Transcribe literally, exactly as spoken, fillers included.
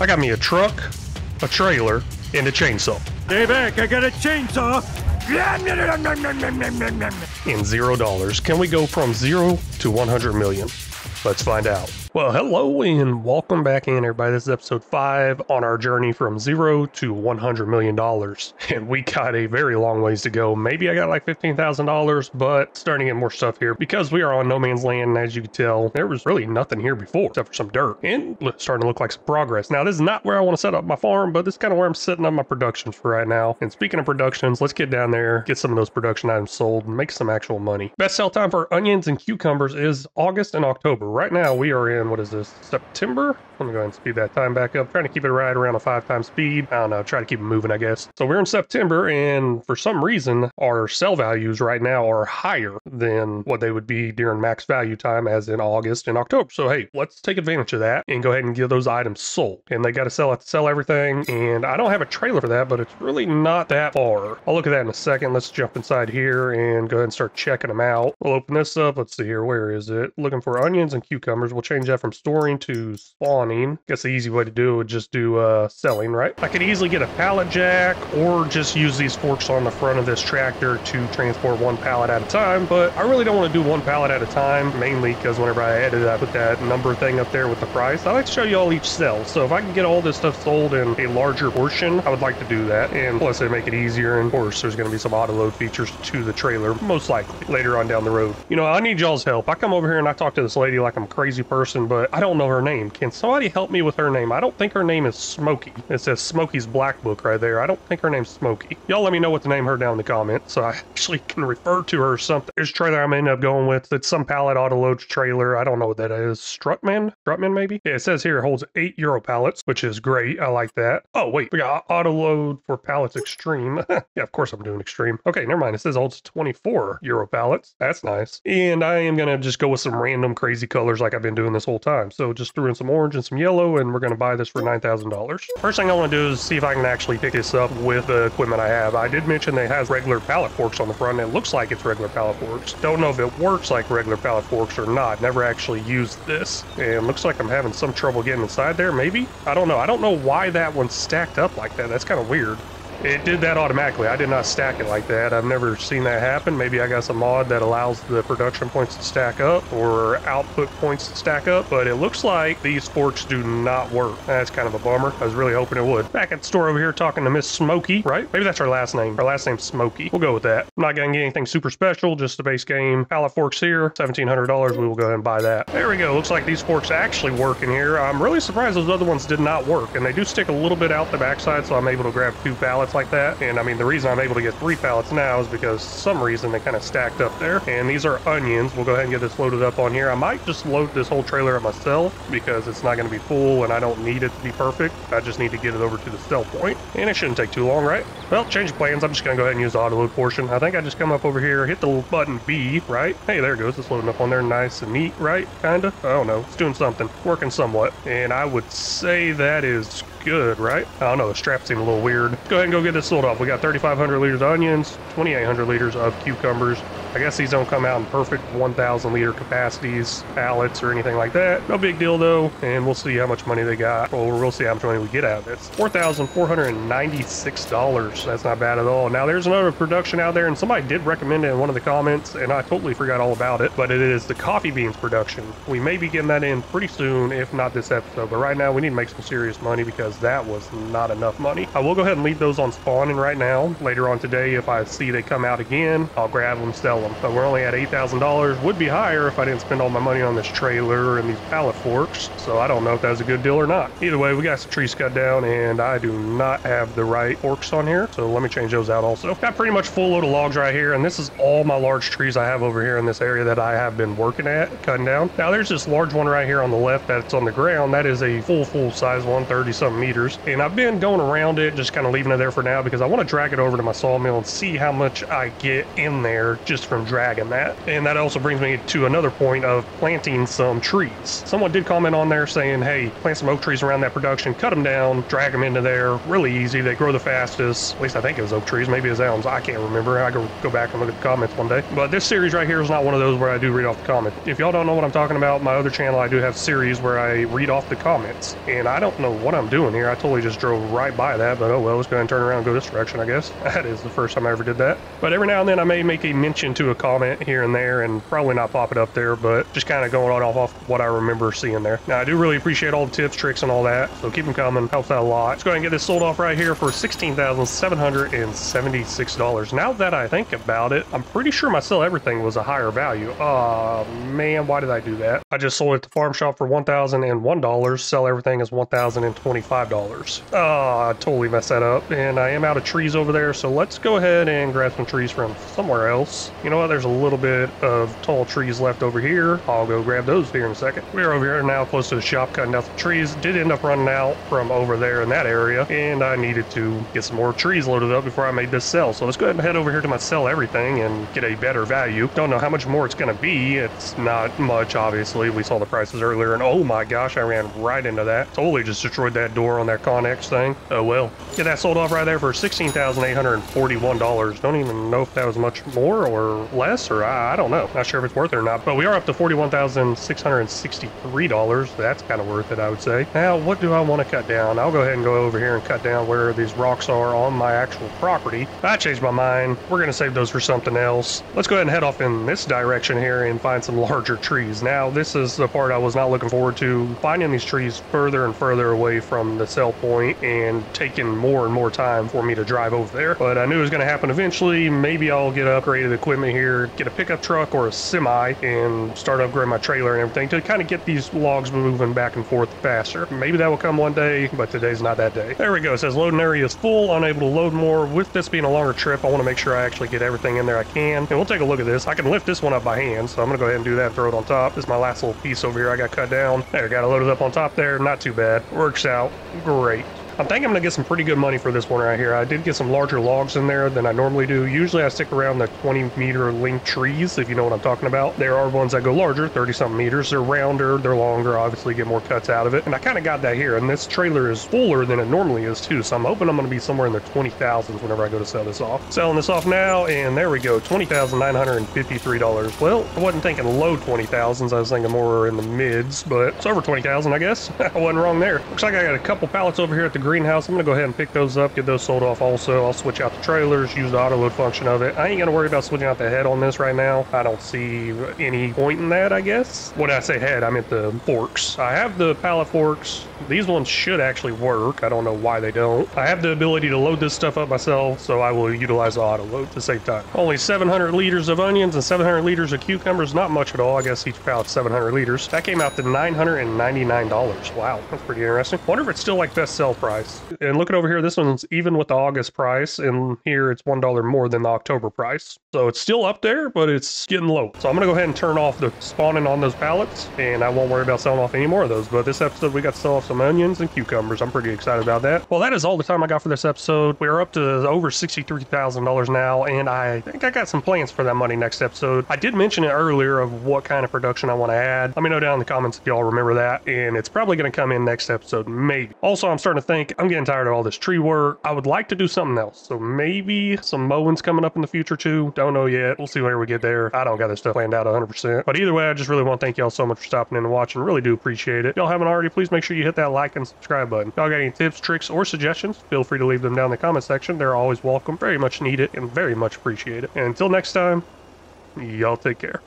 I got me a truck, a trailer, and a chainsaw. Stay back, I got a chainsaw! In zero dollars, can we go from zero to one hundred million? Let's find out. Well, hello and welcome back in, everybody. This is episode five on our journey from zero to one hundred million dollars, and we got a very long ways to go. Maybe I got like fifteen thousand dollars, but starting to get more stuff here because we are on No Man's Land, and as you can tell, there was really nothing here before except for some dirt and starting to look like some progress. Now, this is not where I want to set up my farm, but this is kind of where I'm setting up my productions for right now. And speaking of productions, let's get down there, get some of those production items sold, and make some actual money. Best sell time for onions and cucumbers is August and October. Right now, we are in, what is this, September? Let me go ahead and speed that time back up. Trying to keep it right around a five times speed. I don't know, try to keep it moving, I guess. So we're in September, and for some reason, our sell values right now are higher than what they would be during max value time, as in August and October. So hey, let's take advantage of that and go ahead and get those items sold. And they got to sell, have to sell everything. And I don't have a trailer for that, but it's really not that far. I'll look at that in a second. Let's jump inside here and go ahead and start checking them out. We'll open this up. Let's see here. Where is it? Looking for onions and cucumbers. We'll change that from storing to spawning. Guess the easy way to do it would just do uh, selling, right? I could easily get a pallet jack or just use these forks on the front of this tractor to transport one pallet at a time, but I really don't want to do one pallet at a time, mainly because whenever I edit it, I put that number thing up there with the price. I like to show you all each sell, so if I can get all this stuff sold in a larger portion, I would like to do that, and plus they make it easier, and of course there's going to be some auto-load features to the trailer, most likely, later on down the road. You know, I need y'all's help. I come over here and I talk to this lady like I'm a crazy person, but I don't know her name. Can somebody help me with her name? I don't think her name is Smokey. It says Smokey's Black Book right there. I don't think her name's Smokey. Y'all let me know what to name her down in the comments so I actually can refer to her or something. There's a trailer I'm end up going with. It's some pallet auto load trailer. I don't know what that is. Strutman? Strutman maybe? Yeah, it says here it holds eight Euro pallets, which is great. I like that. Oh wait, we got auto load for pallets extreme. Yeah, of course I'm doing extreme. Okay, never mind. It says it holds twenty-four Euro pallets. That's nice. And I am gonna just go with some random crazy colors like I've been doing this whole time. So just threw in some orange and some yellow, and we're going to buy this for nine thousand dollars. First thing I want to do is see if I can actually pick this up with the equipment I have. I did mention they have regular pallet forks on the front. And it looks like it's regular pallet forks. Don't know if it works like regular pallet forks or not. Never actually used this. And looks like I'm having some trouble getting inside there, maybe? I don't know. I don't know why that one's stacked up like that. That's kind of weird. It did that automatically. I did not stack it like that. I've never seen that happen. Maybe I got some mod that allows the production points to stack up or output points to stack up, but it looks like these forks do not work. That's kind of a bummer. I was really hoping it would. Back at the store over here talking to Miss Smokey, right? Maybe that's her last name. Her last name's Smokey. We'll go with that. I'm not going to get anything super special, just the base game. Pallet forks here, seventeen hundred dollars. We will go ahead and buy that. There we go. Looks like these forks actually work in here. I'm really surprised those other ones did not work, and they do stick a little bit out the backside, so I'm able to grab two pallets like that. And I mean, the reason I'm able to get three pallets now is because some reason they kind of stacked up there. And these are onions. We'll go ahead and get this loaded up on here. I might just load this whole trailer up myself because it's not going to be full and I don't need it to be perfect. I just need to get it over to the sell point, and it shouldn't take too long, right? Well, change of plans. I'm just going to go ahead and use the auto load portion. I think I just come up over here, hit the little button B, right? Hey, there it goes. It's loading up on there nice and neat, right? Kind of. I don't know. It's doing something. Working somewhat. And I would say that is good, right? I don't know. The strap seemed a little weird. Go ahead and go get this sold off. We got thirty-five hundred liters of onions, twenty-eight hundred liters of cucumbers. I guess these don't come out in perfect one thousand liter capacities, pallets, or anything like that. No big deal though, and we'll see how much money they got. Well, we'll see how much money we get out of this. four thousand four hundred ninety-six dollars. That's not bad at all. Now there's another production out there, and somebody did recommend it in one of the comments, and I totally forgot all about it, but it is the coffee beans production. We may be getting that in pretty soon, if not this episode, but right now we need to make some serious money because that was not enough money. I will go ahead and leave those on spawning right now. Later on today, if I see they come out again, I'll grab them, sell them. But we're only at eight thousand dollars. Would be higher if I didn't spend all my money on this trailer and these pallet forks. So I don't know if that's a good deal or not. Either way, we got some trees cut down, and I do not have the right forks on here. So let me change those out also. Got pretty much full load of logs right here, and this is all my large trees I have over here in this area that I have been working at, cutting down. Now there's this large one right here on the left that's on the ground. That is a full, full size one, thirty something meters. And I've been going around it, just kind of leaving it there for now because I want to drag it over to my sawmill and see how much I get in there just from dragging that. And that also brings me to another point of planting some trees. Someone did comment on there saying, hey, plant some oak trees around that production, cut them down, drag them into there, really easy. They grow the fastest. At least I think it was oak trees, maybe it was elms. I can't remember. I go go back and look at the comments one day. But this series right here is not one of those where I do read off the comment. If y'all don't know what I'm talking about, my other channel, I do have series where I read off the comments. And I don't know what I'm doing here. I totally just drove right by that, but oh well, let's go ahead and turn around and go this direction, I guess. That is the first time I ever did that. But every now and then I may make a mention to a comment here and there, and probably not pop it up there, but just kind of going on off, off what I remember seeing there. Now, I do really appreciate all the tips, tricks, and all that, so keep them coming. Helps out a lot. Let's go ahead and get this sold off right here for sixteen thousand seven hundred seventy-six dollars. Now that I think about it, I'm pretty sure my sell everything was a higher value. Oh, man, why did I do that? I just sold it at the farm shop for one thousand one dollars. Sell everything is one thousand twenty-five dollars. Oh, I totally messed that up, and I am out of trees over there, so let's go ahead and grab some trees from somewhere else. You know what? There's a little bit of tall trees left over here. I'll go grab those here in a second. We're over here now close to the shop cutting down some trees. Did end up running out from over there in that area, and I needed to get some more trees loaded up before I made this sell. So let's go ahead and head over here to my sell everything and get a better value. Don't know how much more it's going to be. It's not much, obviously. We saw the prices earlier, and oh my gosh, I ran right into that. Totally just destroyed that door on that Connex thing. Oh well. Get that sold off right there for sixteen thousand eight hundred forty-one dollars. Don't even know if that was much more or less, or I, I don't know. Not sure if it's worth it or not, but we are up to forty-one thousand six hundred sixty-three dollars. That's kind of worth it, I would say. Now, what do I want to cut down? I'll go ahead and go over here and cut down where these rocks are on my actual property. I changed my mind. We're going to save those for something else. Let's go ahead and head off in this direction here and find some larger trees. Now, this is the part I was not looking forward to, finding these trees further and further away from the sell point and taking more and more time for me to drive over there. But I knew it was going to happen eventually. Maybe I'll get upgraded equipment here, get a pickup truck or a semi, and start upgrading my trailer and everything to kind of get these logs moving back and forth faster. Maybe that will come one day, but today's not that day. There we go. It says loading area is full, unable to load more. With this being a longer trip, I want to make sure I actually get everything in there I can. And we'll take a look at this. I can lift this one up by hand, so I'm going to go ahead and do that and throw it on top. This is my last little piece over here I got cut down. There, got it loaded up on top there. Not too bad. Works out great. I think I'm going to get some pretty good money for this one right here. I did get some larger logs in there than I normally do. Usually I stick around the twenty meter length trees, if you know what I'm talking about. There are ones that go larger, thirty something meters. They're rounder, they're longer, obviously get more cuts out of it. And I kind of got that here. And this trailer is fuller than it normally is too. So I'm hoping I'm going to be somewhere in the twenty thousands whenever I go to sell this off. Selling this off now, and there we go, twenty thousand nine hundred fifty-three dollars. Well, I wasn't thinking low twenty thousands. I was thinking more in the mids, but it's over twenty thousand, I guess. I wasn't wrong there. Looks like I got a couple pallets over here at the greenhouse. I'm gonna go ahead and pick those up, get those sold off also. I'll switch out the trailers, use the auto load function of it. I ain't gonna worry about switching out the head on this right now. I don't see any point in that, I guess. When I say head, I meant the forks. I have the pallet forks. These ones should actually work. I don't know why they don't. I have the ability to load this stuff up myself, so I will utilize the auto load to save time. Only seven hundred liters of onions and seven hundred liters of cucumbers. Not much at all. I guess each pallet's seven hundred liters. That came out to nine hundred ninety-nine dollars. Wow, that's pretty interesting. Wonder if it's still like best sell price. And looking over here, this one's even with the August price, and here it's one dollar more than the October price. So it's still up there, but it's getting low. So I'm gonna go ahead and turn off the spawning on those pallets, and I won't worry about selling off any more of those. But this episode, we got to sell off some onions and cucumbers. I'm pretty excited about that. Well, that is all the time I got for this episode. We are up to over sixty-three thousand dollars now, and I think I got some plans for that money next episode. I did mention it earlier of what kind of production I want to add. Let me know down in the comments if y'all remember that, and it's probably gonna come in next episode, maybe. Also, I'm starting to think I'm getting tired of all this tree work. I would like to do something else. So maybe some mowing's coming up in the future too. Don't know yet. We'll see where we get there. I don't got this stuff planned out one hundred percent. But either way, I just really want to thank y'all so much for stopping in and watching. Really do appreciate it. If y'all haven't already, please make sure you hit that like and subscribe button. If y'all got any tips, tricks, or suggestions, feel free to leave them down in the comment section. They're always welcome. Very much needed and very much appreciated. And until next time, y'all take care.